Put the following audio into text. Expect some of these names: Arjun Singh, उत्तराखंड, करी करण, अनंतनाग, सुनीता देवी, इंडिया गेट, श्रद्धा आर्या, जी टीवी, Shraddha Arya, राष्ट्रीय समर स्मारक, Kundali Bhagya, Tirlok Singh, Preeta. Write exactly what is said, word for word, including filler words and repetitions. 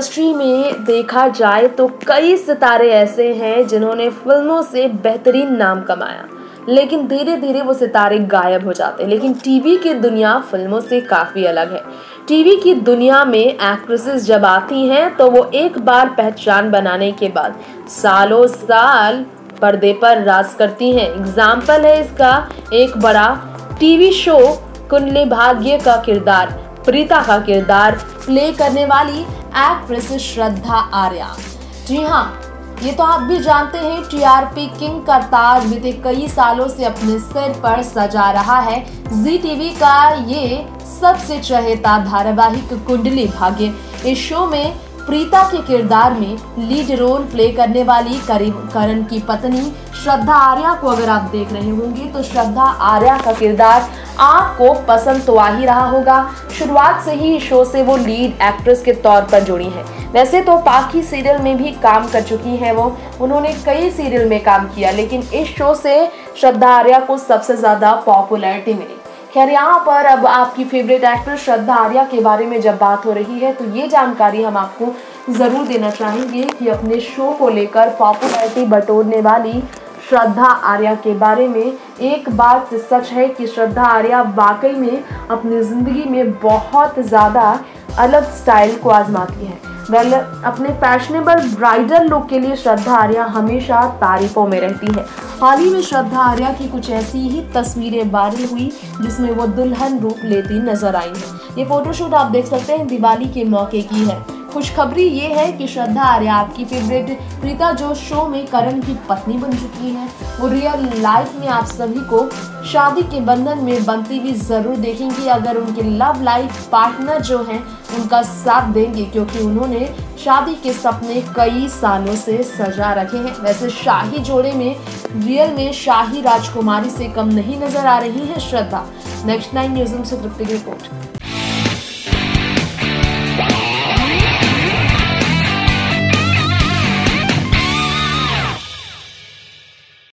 Industry में देखा जाए तो कई सितारे ऐसे हैं जिन्होंने फिल्मों से बेहतरीन नाम कमाया, लेकिन धीरे धीरे वो सितारे गायब हो जाते हैं। लेकिन टीवी की दुनिया फिल्मों से काफ़ी अलग है। टीवी की दुनिया में एक्ट्रेसेस जब आती हैं तो वो एक बार पहचान बनाने के बाद सालों साल पर्दे पर राज करती हैं। एग्जाम्पल है इसका एक बड़ा टीवी शो कुंडली भाग्य का किरदार, प्रीता का किरदार प्ले करने वाली एक्ट्रेस श्रद्धा आर्या। जी हाँ, ये तो आप भी जानते हैं, टीआरपी किंग का ताज बीते कई सालों से अपने सिर पर सजा रहा है। जी टीवी का ये सबसे चहेता धारावाहिक कुंडली भाग्य, इस शो में प्रीता के किरदार में लीड रोल प्ले करने वाली करी करण की पत्नी श्रद्धा आर्या को अगर आप देख रहे होंगे तो श्रद्धा आर्या का किरदार आपको पसंद तो आ ही रहा होगा। शुरुआत से ही शो से वो लीड एक्ट्रेस के तौर पर जुड़ी हैं। वैसे तो बाकी सीरियल में भी काम कर चुकी हैं वो, उन्होंने कई सीरियल में काम किया, लेकिन इस शो से श्रद्धा आर्या को सबसे ज़्यादा पॉपुलैरिटी मिली। खैर, यहाँ पर अब आपकी फेवरेट एक्ट्रेस श्रद्धा आर्या के बारे में जब बात हो रही है तो ये जानकारी हम आपको ज़रूर देना चाहेंगे कि अपने शो को लेकर पॉपुलैरिटी बटोरने वाली श्रद्धा आर्या के बारे में एक बात सच है कि श्रद्धा आर्या वाकई में अपनी ज़िंदगी में बहुत ज़्यादा अलग स्टाइल को आजमाती है। वेल, अपने फैशनेबल ब्राइडल लुक के लिए श्रद्धा आर्या हमेशा तारीफों में रहती है। हाल ही में श्रद्धा आर्या की कुछ ऐसी ही तस्वीरें वायरल हुई जिसमें वो दुल्हन रूप लेती नजर आई हैं। ये फोटोशूट आप देख सकते हैं दिवाली के मौके की है। खुशखबरी ये है कि श्रद्धा आर्या आपकी फेवरेट प्रीता, जो शो में करण की पत्नी बन चुकी है, वो रियल लाइफ में आप सभी को शादी के बंधन में बनती हुई ज़रूर देखेंगी अगर उनके लव लाइफ पार्टनर जो हैं उनका साथ देंगे, क्योंकि उन्होंने शादी के सपने कई सालों से सजा रखे हैं। वैसे शाही जोड़े में रियल में शाही राजकुमारी से कम नहीं नजर आ रही है श्रद्धा। नेक्स्ट नाइन न्यूज़ से तृप्ति की रिपोर्ट।